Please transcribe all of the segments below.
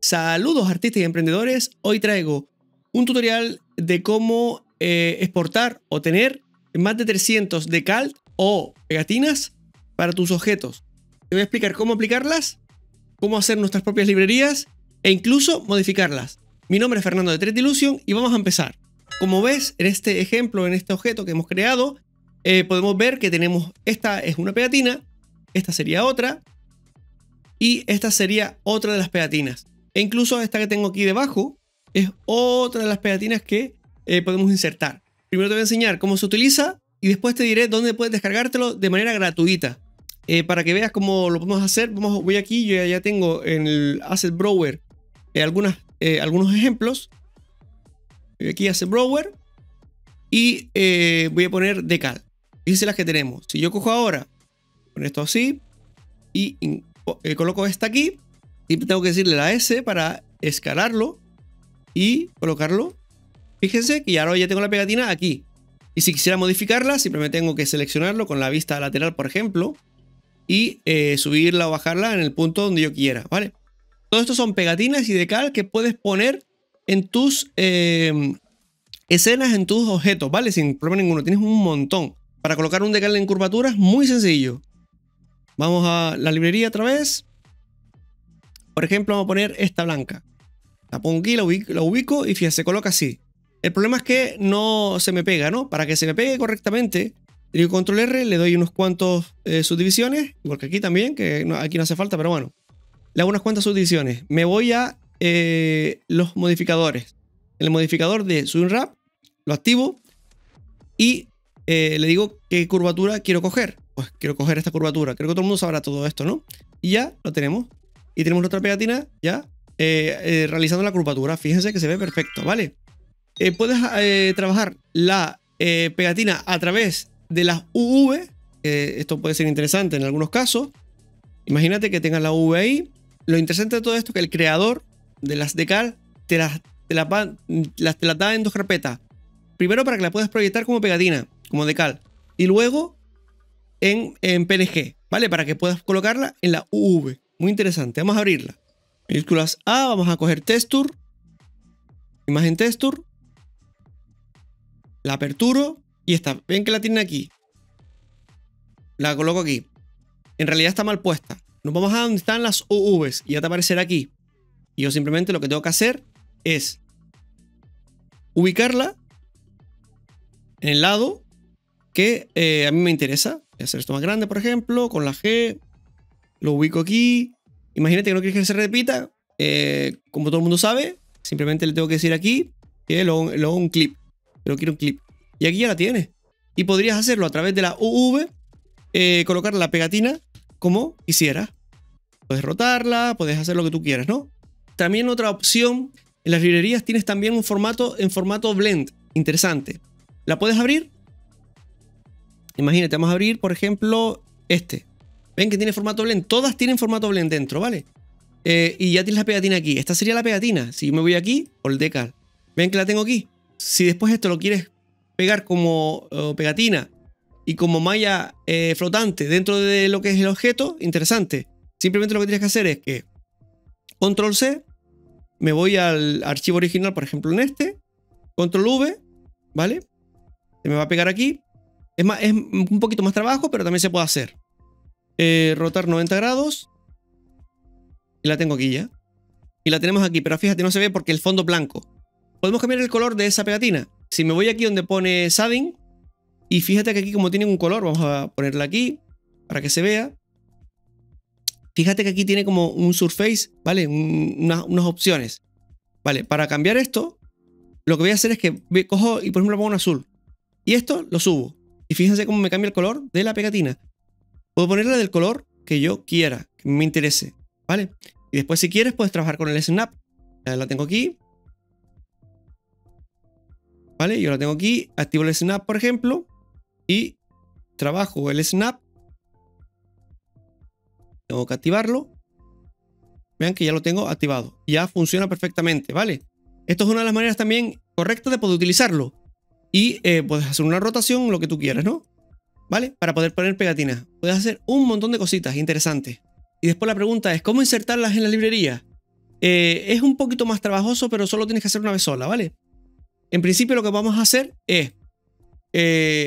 Saludos artistas y emprendedores, hoy traigo un tutorial de cómo exportar o tener más de 300 decal o pegatinas para tus objetos. Te voy a explicar cómo aplicarlas, cómo hacer nuestras propias librerías e incluso modificarlas. Mi nombre es Fernando de 3Dilusion y vamos a empezar. Como ves en este ejemplo, en este objeto que hemos creado, podemos ver que tenemos, esta es una pegatina, esta sería otra y esta sería otra de las pegatinas. E incluso esta que tengo aquí debajo es otra de las pegatinas que podemos insertar. Primero te voy a enseñar cómo se utiliza y después te diré dónde puedes descargártelo de manera gratuita. Para que veas cómo lo podemos hacer, voy aquí, yo ya tengo en el Asset Browser algunos ejemplos. Voy aquí a Asset Browser y voy a poner decal. Fíjense las que tenemos. Si yo cojo ahora, con esto así y coloco esta aquí. Siempre tengo que decirle la S para escalarlo y colocarlo. Fíjense que ahora ya tengo la pegatina aquí. Y si quisiera modificarla, simplemente tengo que seleccionarlo con la vista lateral, por ejemplo, y subirla o bajarla en el punto donde yo quiera, ¿vale? Todo esto son pegatinas y decal que puedes poner en tus escenas, en tus objetos, ¿vale? Sin problema ninguno, tienes un montón. Para colocar un decal en curvaturas, muy sencillo. Vamos a la librería otra vez. Por ejemplo, vamos a poner esta blanca. La pongo aquí, la ubico y fíjense, se coloca así. El problema es que no se me pega, ¿no? Para que se me pegue correctamente, digo control R, le doy unos cuantos subdivisiones, igual que aquí también, que no, aquí no hace falta, pero bueno. Le hago unas cuantas subdivisiones. Me voy a los modificadores. En el modificador de Swing Wrap, lo activo y le digo qué curvatura quiero coger. Pues quiero coger esta curvatura. Creo que todo el mundo sabrá todo esto, ¿no? Y ya lo tenemos. Y tenemos otra pegatina ya realizando la curvatura. Fíjense que se ve perfecto, ¿vale? Puedes trabajar la pegatina a través de las UV. Esto puede ser interesante en algunos casos. Imagínate que tengas la UV ahí. Lo interesante de todo esto es que el creador de las decal te las da en dos carpetas. Primero para que la puedas proyectar como pegatina, como decal. Y luego en PNG, ¿vale? Para que puedas colocarla en la UV. Muy interesante, vamos a abrirla. Mayúsculas A, vamos a coger texture, imagen texture, la aperturo y está. Ven que la tienen aquí. La coloco aquí. En realidad está mal puesta. Nos vamos a donde están las UVs y ya te aparecerá aquí. Y yo simplemente lo que tengo que hacer es ubicarla en el lado que a mí me interesa. Voy a hacer esto más grande, por ejemplo, con la G. Lo ubico aquí. Imagínate que no quieres que se repita. Como todo el mundo sabe, simplemente le tengo que decir aquí que lo hago un clip. Pero quiero un clip. Y aquí ya la tienes. Y podrías hacerlo a través de la UV. Colocar la pegatina como quisieras. Puedes rotarla, puedes hacer lo que tú quieras, ¿no? También otra opción. En las librerías tienes también un formato en formato blend. Interesante. ¿La puedes abrir? Imagínate, vamos a abrir, por ejemplo, este. Ven que tiene formato blend. Todas tienen formato blend dentro, ¿vale? Y ya tienes la pegatina aquí. Esta sería la pegatina. Si yo me voy aquí, por el decal. Ven que la tengo aquí. Si después esto lo quieres pegar como pegatina y como malla flotante dentro de lo que es el objeto, interesante. Simplemente lo que tienes que hacer es que control C, me voy al archivo original, por ejemplo en este, control V, ¿vale? Se me va a pegar aquí. Es un poquito más trabajo, pero también se puede hacer. Rotar 90 grados y la tengo aquí ya y la tenemos aquí, pero fíjate, no se ve porque el fondo es blanco. Podemos cambiar el color de esa pegatina. Si me voy aquí donde pone shading y fíjate que aquí como tiene un color, vamos a ponerla aquí para que se vea. Fíjate que aquí tiene como un surface, ¿vale? unas opciones, ¿vale? Para cambiar esto lo que voy a hacer es que cojo y por ejemplo pongo un azul y esto lo subo y fíjense cómo me cambia el color de la pegatina. Puedo ponerla del color que yo quiera, que me interese, ¿vale? Y después si quieres puedes trabajar con el snap. Ya la tengo aquí. ¿Vale? Yo la tengo aquí. Activo el snap, por ejemplo. Y trabajo el snap. Tengo que activarlo. Vean que ya lo tengo activado. Ya funciona perfectamente, ¿vale? Esto es una de las maneras también correctas de poder utilizarlo. Y puedes hacer una rotación, lo que tú quieras, ¿no? ¿Vale? Para poder poner pegatinas. Puedes hacer un montón de cositas interesantes. Y después la pregunta es, ¿cómo insertarlas en la librería? Es un poquito más trabajoso, pero solo tienes que hacer una vez sola, ¿vale? En principio lo que vamos a hacer es...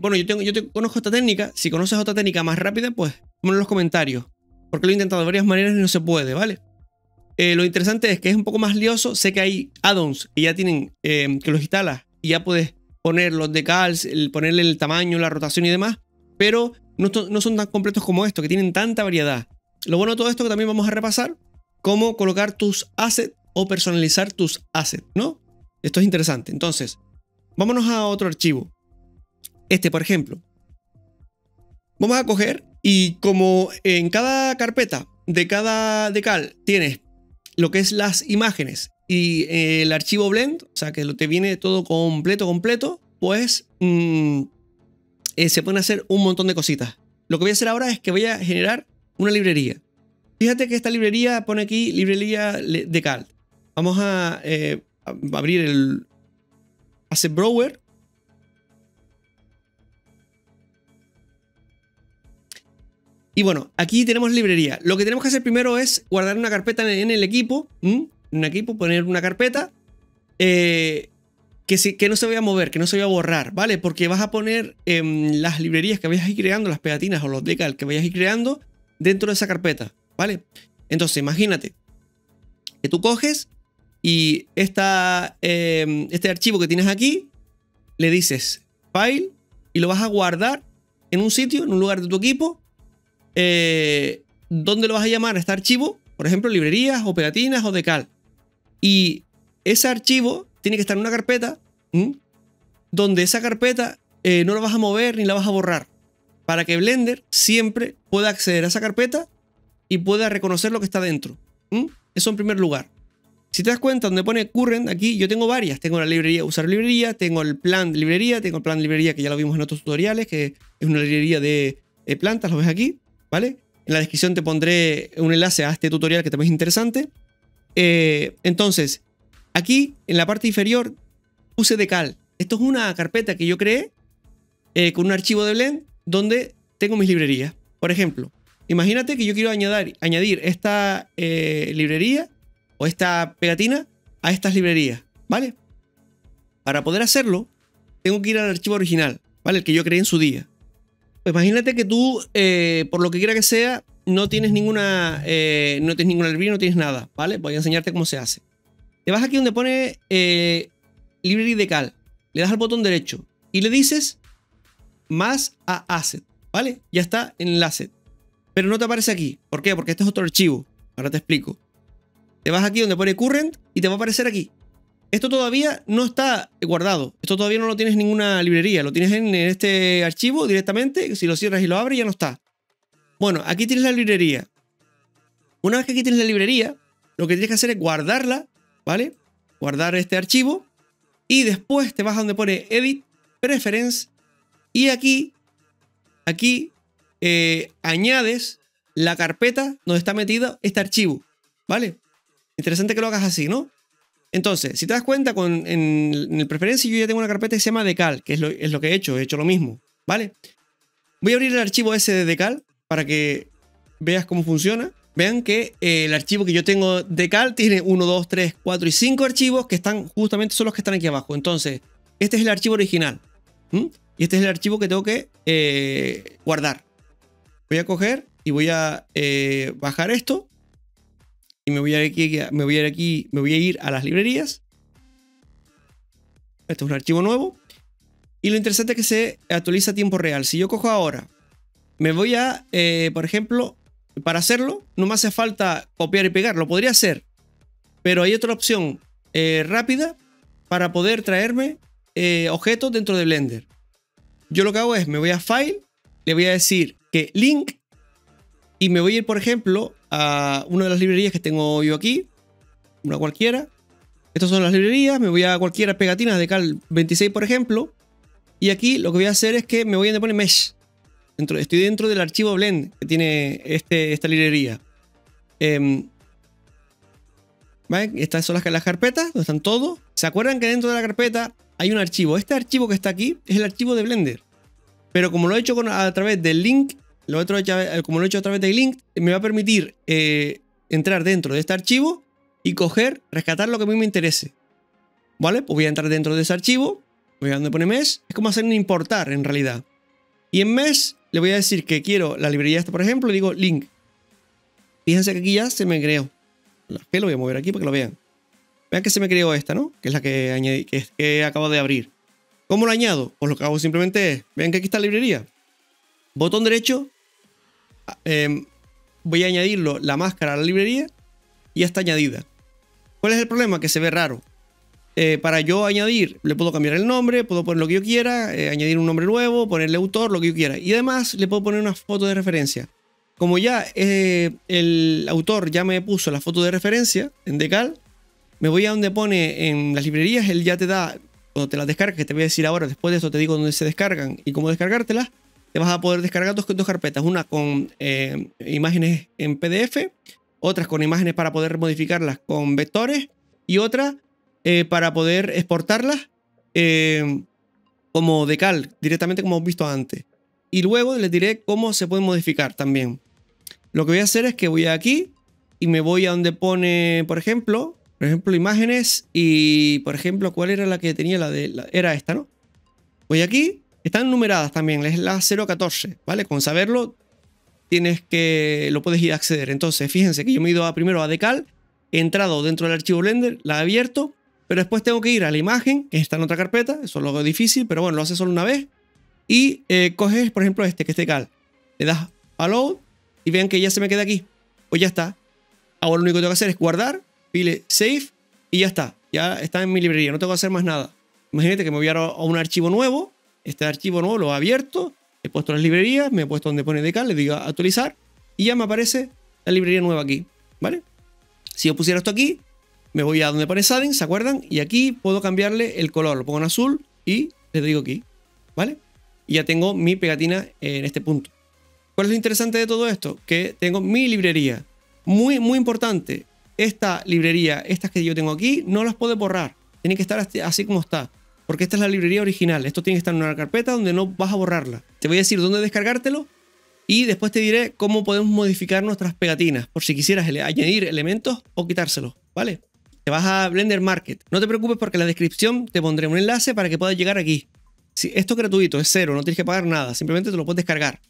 bueno, yo conozco esta técnica. Si conoces otra técnica más rápida, pues ponlo en los comentarios, porque lo he intentado de varias maneras y no se puede, ¿vale? Lo interesante es que es un poco más lioso. Sé que hay add-ons que ya tienen, que los instalas y ya puedes poner los decals, ponerle el tamaño, la rotación y demás, pero no son tan completos como esto, que tienen tanta variedad. Lo bueno de todo esto, que también vamos a repasar cómo colocar tus assets o personalizar tus assets, ¿no? Esto es interesante. Entonces, vámonos a otro archivo. Este, por ejemplo. Vamos a coger, y como en cada carpeta de cada decal tienes lo que es las imágenes y el archivo blend, o sea que te viene todo completo, pues se pueden hacer un montón de cositas. Lo que voy a hacer ahora es que voy a generar una librería. Fíjate que esta librería pone aquí librería decal. Vamos a abrir el Asset Browser. Y bueno, aquí tenemos librería. Lo que tenemos que hacer primero es guardar una carpeta en el equipo. Poner una carpeta que no se vaya a mover, que no se vaya a borrar, ¿vale? Porque vas a poner las librerías que vayas a ir creando, las pegatinas o los decals que vayas a ir creando dentro de esa carpeta, ¿vale? Entonces, imagínate que tú coges y este archivo que tienes aquí, le dices File y lo vas a guardar en un sitio, en un lugar de tu equipo. ¿Dónde lo vas a llamar a este archivo? Por ejemplo, librerías o pegatinas o decal. Y ese archivo tiene que estar en una carpeta donde esa carpeta no la vas a mover ni la vas a borrar, para que Blender siempre pueda acceder a esa carpeta y pueda reconocer lo que está dentro. Eso en primer lugar. Si te das cuenta, donde pone current aquí, yo tengo varias. Tengo la librería, usar librería, tengo el plan de librería, que ya lo vimos en otros tutoriales, que es una librería de plantas, lo ves aquí. ¿Vale? En la descripción te pondré un enlace a este tutorial que también es interesante. Entonces, aquí en la parte inferior puse decal. Esto es una carpeta que yo creé con un archivo de Blend donde tengo mis librerías. Por ejemplo, imagínate que yo quiero añadir esta librería o esta pegatina a estas librerías, ¿vale? Para poder hacerlo, tengo que ir al archivo original, ¿vale? El que yo creé en su día. Pues imagínate que tú, por lo que quiera que sea, no tienes ninguna librería, no tienes nada, ¿vale? Voy a enseñarte cómo se hace. Te vas aquí donde pone Library Decal, le das al botón derecho y le dices más a Asset, ¿vale? Ya está en el Asset, pero no te aparece aquí. ¿Por qué? Porque este es otro archivo, ahora te explico. Te vas aquí donde pone Current y te va a aparecer aquí. Esto todavía no está guardado. Esto todavía no lo tienes en ninguna librería. Lo tienes en este archivo directamente. Si lo cierras y lo abres, ya no está. Bueno, aquí tienes la librería. Una vez que aquí tienes la librería, lo que tienes que hacer es guardarla, ¿vale? Guardar este archivo. Y después te vas a donde pone Edit, Preference. Y aquí añades la carpeta donde está metido este archivo, ¿vale? Interesante que lo hagas así, ¿no? Entonces, si te das cuenta, en el preferencia yo ya tengo una carpeta que se llama Decal, que es lo que he hecho lo mismo, ¿vale? Voy a abrir el archivo ese de Decal para que veas cómo funciona. Vean que el archivo que yo tengo Decal tiene 1, 2, 3, 4 y 5 archivos que están justamente, son los que están aquí abajo. Entonces, este es el archivo original y este es el archivo que tengo que guardar. Voy a coger y voy a bajar esto. Y me voy a ir a las librerías. Este es un archivo nuevo. Y lo interesante es que se actualiza a tiempo real. Si yo cojo ahora, me voy a, por ejemplo, para hacerlo, no me hace falta copiar y pegar. Lo podría hacer. Pero hay otra opción rápida para poder traerme objetos dentro de Blender. Yo lo que hago es, me voy a File, le voy a decir que Link. Y me voy a ir, por ejemplo, a una de las librerías que tengo yo aquí. Una cualquiera. Estas son las librerías. Me voy a cualquiera pegatinas de Cal 26, por ejemplo. Y aquí lo que voy a hacer es que me voy a poner Mesh. Estoy dentro del archivo Blend que tiene esta librería. ¿Vale? Estas son las carpetas donde están todos. ¿Se acuerdan que dentro de la carpeta hay un archivo? Este archivo que está aquí es el archivo de Blender. Pero como lo he hecho a través del link... como lo he hecho a través de Link, me va a permitir entrar dentro de este archivo y coger, rescatar lo que a mí me interese. ¿Vale? Pues voy a entrar dentro de ese archivo, voy a donde pone mesh, es como hacer un importar en realidad. Y en mesh le voy a decir que quiero la librería esta, por ejemplo, y digo link. Fíjense que aquí ya se me creó. Que lo voy a mover aquí para que lo vean. Vean que se me creó esta, ¿no? Que es la que añadí, que es que acabo de abrir. ¿Cómo lo añado? Pues lo que hago simplemente es, vean que aquí está la librería. Botón derecho, voy a añadirlo, la máscara a la librería, y ya está añadida. ¿Cuál es el problema? Que se ve raro. Para yo añadir, le puedo cambiar el nombre, puedo poner lo que yo quiera, añadir un nombre nuevo, ponerle autor, lo que yo quiera. Y además le puedo poner una foto de referencia. Como ya el autor ya me puso la foto de referencia en Decal, me voy a donde pone en las librerías, él ya te da, cuando te las descargas, que te voy a decir ahora, después de esto te digo dónde se descargan y cómo descargártelas, te vas a poder descargar dos carpetas, una con imágenes en PDF, otras con imágenes para poder modificarlas con vectores y otra para poder exportarlas como Decal, directamente como hemos visto antes. Y luego les diré cómo se pueden modificar también. Lo que voy a hacer es que voy aquí y me voy a donde pone, por ejemplo, imágenes y, por ejemplo, ¿cuál era la que tenía? Era esta, ¿no? Voy aquí, están numeradas también, es la 014, ¿vale? Con saberlo lo puedes ir a acceder. Entonces, fíjense que yo me he ido primero a Decal, he entrado dentro del archivo Blender, la he abierto, pero después tengo que ir a la imagen, que está en otra carpeta, eso es lo difícil, pero bueno, lo haces solo una vez. Y coges, por ejemplo, que es Decal. Le das a Load y vean que ya se me queda aquí. Pues ya está. Ahora lo único que tengo que hacer es guardar, pile Save y ya está. Ya está en mi librería, no tengo que hacer más nada. Imagínate que me voy a un archivo nuevo. Este archivo nuevo lo he abierto, he puesto las librerías, me he puesto donde pone Decal, le digo actualizar y ya me aparece la librería nueva aquí. ¿Vale? Si yo pusiera esto aquí, me voy a donde pone Shading, ¿se acuerdan? Y aquí puedo cambiarle el color. Lo pongo en azul y le digo aquí. ¿Vale? Y ya tengo mi pegatina en este punto. ¿Cuál es lo interesante de todo esto? Que tengo mi librería. Muy, muy importante. Esta librería, estas que yo tengo aquí, no las puedo borrar. Tienen que estar así como está. Porque esta es la librería original. Esto tiene que estar en una carpeta donde no vas a borrarla. Te voy a decir dónde descargártelo. Y después te diré cómo podemos modificar nuestras pegatinas. Por si quisieras añadir elementos o quitárselos. ¿Vale? Te vas a Blender Market. No te preocupes porque en la descripción te pondré un enlace para que puedas llegar aquí. Sí, esto es gratuito, es cero, no tienes que pagar nada, simplemente te lo puedes descargar.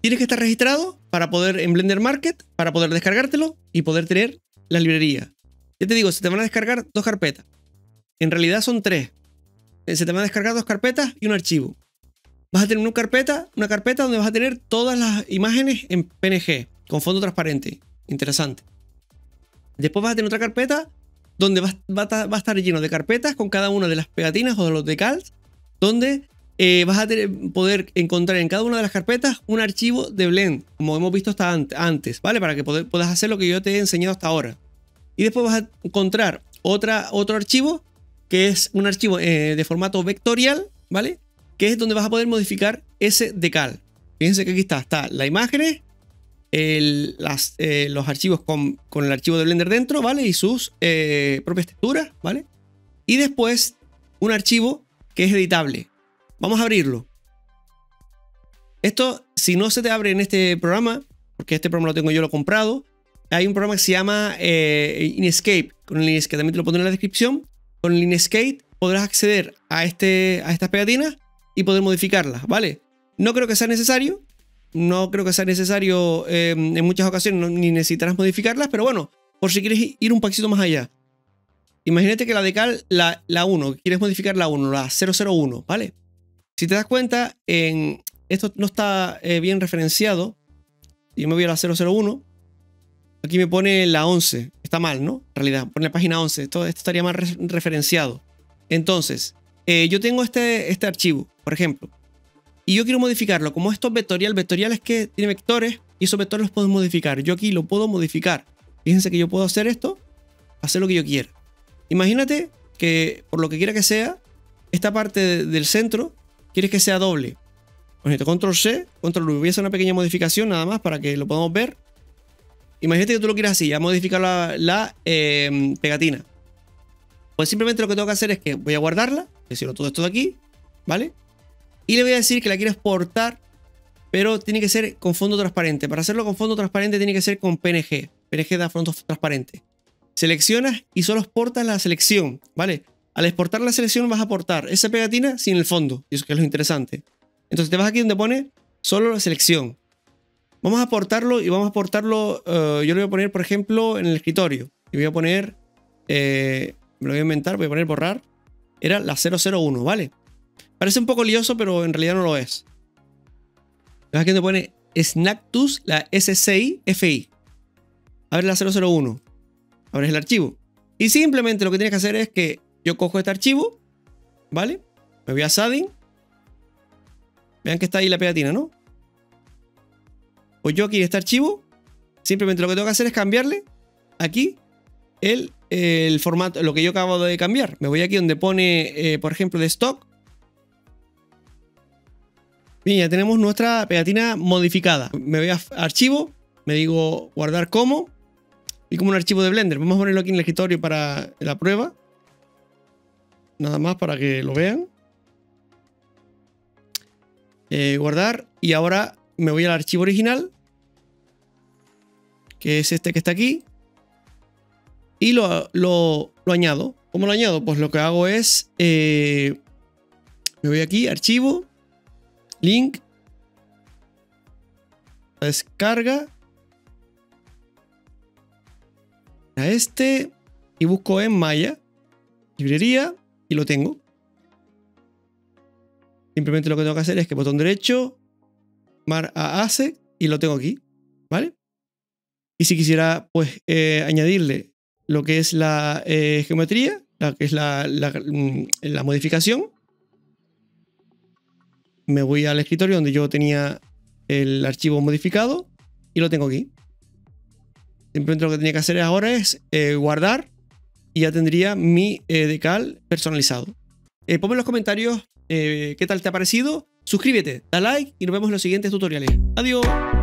Tienes que estar registrado para poder en Blender Market, para poder descargártelo y poder tener la librería. Ya te digo, se te van a descargar dos carpetas. En realidad son tres. Se te van a descargar dos carpetas y un archivo. Vas a tener una carpeta donde vas a tener todas las imágenes en PNG, con fondo transparente. Interesante. Después vas a tener otra carpeta donde va a estar lleno de carpetas con cada una de las pegatinas o de los decals, donde vas a poder encontrar en cada una de las carpetas un archivo de Blend, como hemos visto hasta antes, ¿vale? Para que puedas hacer lo que yo te he enseñado hasta ahora. Y después vas a encontrar otro archivo, que es un archivo de formato vectorial, ¿vale? Que es donde vas a poder modificar ese decal. Fíjense que aquí está la imagen, los archivos con el archivo de Blender dentro, ¿vale? Y sus propias texturas, ¿vale? Y después un archivo que es editable. Vamos a abrirlo. Esto, si no se te abre en este programa, porque este programa lo tengo yo, lo he comprado, hay un programa que se llama Inkscape, con el Inkscape también te lo pondré en la descripción. Con el Inkscape podrás acceder a estas pegatinas y poder modificarlas, ¿vale? No creo que sea necesario, en muchas ocasiones, ni necesitarás modificarlas, pero bueno, por si quieres ir un pasito más allá. Imagínate que la decal, la 1, quieres modificar la 1, la 001, ¿vale? Si te das cuenta, esto no está bien referenciado. Yo me voy a la 001. Aquí me pone la 11. Está mal, ¿no? En realidad, pone la página 11. Esto estaría mal referenciado. Entonces, yo tengo este archivo, por ejemplo. Y yo quiero modificarlo. Como esto es vectorial, vectorial es que tiene vectores. Y esos vectores los puedo modificar. Yo aquí lo puedo modificar. Fíjense que yo puedo hacer esto. Hacer lo que yo quiera. Imagínate que, por lo que quiera que sea, esta parte del centro, quieres que sea doble. Pues Control-C, Control-V. Voy a hacer una pequeña modificación nada más para que lo podamos ver. Imagínate que tú lo quieras así, ya modificar la pegatina. Pues simplemente lo que tengo que hacer es que voy a guardarla, decirlo todo esto de aquí, ¿vale? Y le voy a decir que la quiero exportar, pero tiene que ser con fondo transparente. Para hacerlo con fondo transparente tiene que ser con PNG. PNG da fondo transparente. seleccionas y solo exportas la selección, ¿vale? Al exportar la selección vas a exportar esa pegatina sin el fondo, y eso que es lo interesante. Entonces te vas aquí donde pone solo la selección. Vamos a exportarlo y vamos a exportarlo, yo lo voy a poner por ejemplo en el escritorio. Y voy a poner, me lo voy a inventar, voy a poner borrar. Era la 001, ¿vale? Parece un poco lioso, pero en realidad no lo es. Vas aquí donde pone Snactus, la SCI-FI. Abre la 001. Abres el archivo. Y simplemente lo que tienes que hacer es que yo cojo este archivo, ¿vale? Me voy a Shading. Vean que está ahí la pegatina, ¿no? Pues yo aquí en este archivo, simplemente lo que tengo que hacer es cambiarle aquí el formato, lo que yo acabo de cambiar. Me voy aquí donde pone, por ejemplo, de stock. Bien, ya tenemos nuestra pegatina modificada. Me voy a archivo, me digo guardar como, y como un archivo de Blender. Vamos a ponerlo aquí en el escritorio para la prueba. Nada más para que lo vean. Guardar, y ahora me voy al archivo original, que es este que está aquí, y lo añado. ¿Cómo lo añado? Pues lo que hago es, me voy aquí, archivo, link, la descarga, a este, y busco en Maya, librería, y lo tengo. Simplemente lo que tengo que hacer es que botón derecho, mar a Asset, y lo tengo aquí, ¿vale? Y si quisiera, pues, añadirle lo que es la geometría, la que es la modificación, me voy al escritorio donde yo tenía el archivo modificado y lo tengo aquí. Simplemente lo que tenía que hacer ahora es guardar, y ya tendría mi decal personalizado. Ponme en los comentarios qué tal te ha parecido, suscríbete, da like y nos vemos en los siguientes tutoriales. Adiós.